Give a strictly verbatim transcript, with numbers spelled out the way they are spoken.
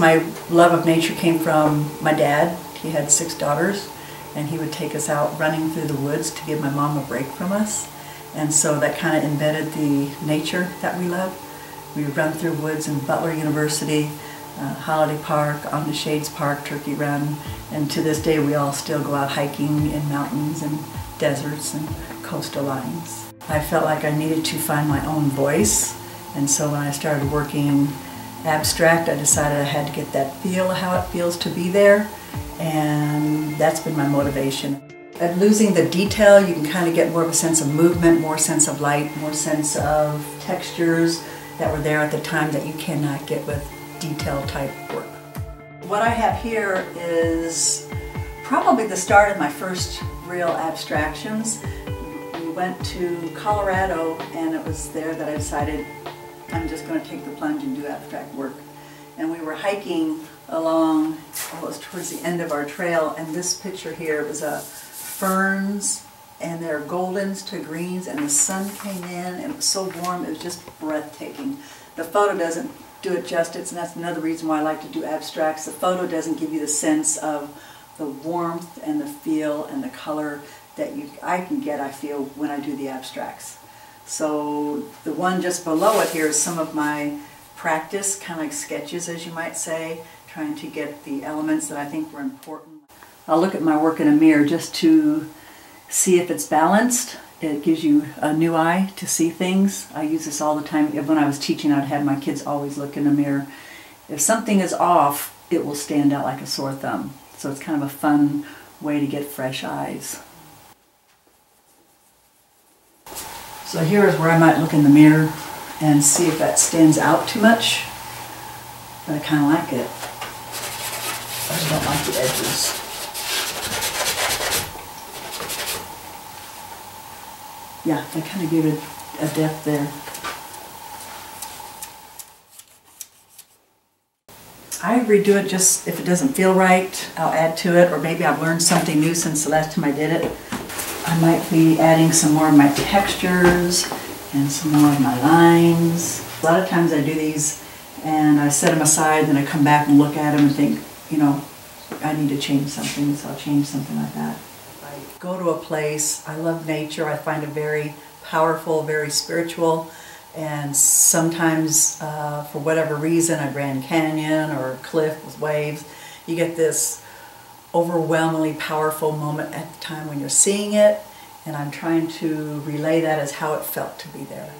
my love of nature came from my dad. He had six daughters, and he would take us out running through the woods to give my mom a break from us. And so that kind of embedded the nature that we love. We would run through woods in Butler University, uh, Holiday Park, on to Shades Park, Turkey Run, and to this day we all still go out hiking in mountains and deserts and coastal lines. I felt like I needed to find my own voice, and so when I started working abstract, I decided I had to get that feel of how it feels to be there, and that's been my motivation. At losing the detail, you can kind of get more of a sense of movement, more sense of light, more sense of textures that were there at the time that you cannot get with detail type work. What I have here is probably the start of my first real abstractions. We went to Colorado, and it was there that I decided I'm just going to take the plunge and do abstract work. And we were hiking along, well, it was towards the end of our trail, and this picture here was a ferns, and they're goldens to greens, and the sun came in, and it was so warm, it was just breathtaking. The photo doesn't do it justice, and that's another reason why I like to do abstracts. The photo doesn't give you the sense of the warmth and the feel and the color that you, I can get, I feel, when I do the abstracts. So the one just below it here is some of my practice, kind of like sketches, as you might say, trying to get the elements that I think were important. I'll look at my work in a mirror just to see if it's balanced. It gives you a new eye to see things. I use this all the time. When I was teaching, I'd have my kids always look in the mirror. If something is off, it will stand out like a sore thumb. So it's kind of a fun way to get fresh eyes. So here is where I might look in the mirror and see if that stands out too much. But I kind of like it. I just don't like the edges. Yeah, I kind of gave it a depth there. I redo it just if it doesn't feel right, I'll add to it, or maybe I've learned something new since the last time I did it. I might be adding some more of my textures and some more of my lines. A lot of times I do these and I set them aside, then I come back and look at them and think, you know, I need to change something, so I'll change something like that. Go to a place, I love nature, I find it very powerful, very spiritual, and sometimes uh, for whatever reason, a Grand Canyon or a cliff with waves, you get this overwhelmingly powerful moment at the time when you're seeing it, and I'm trying to relay that as how it felt to be there.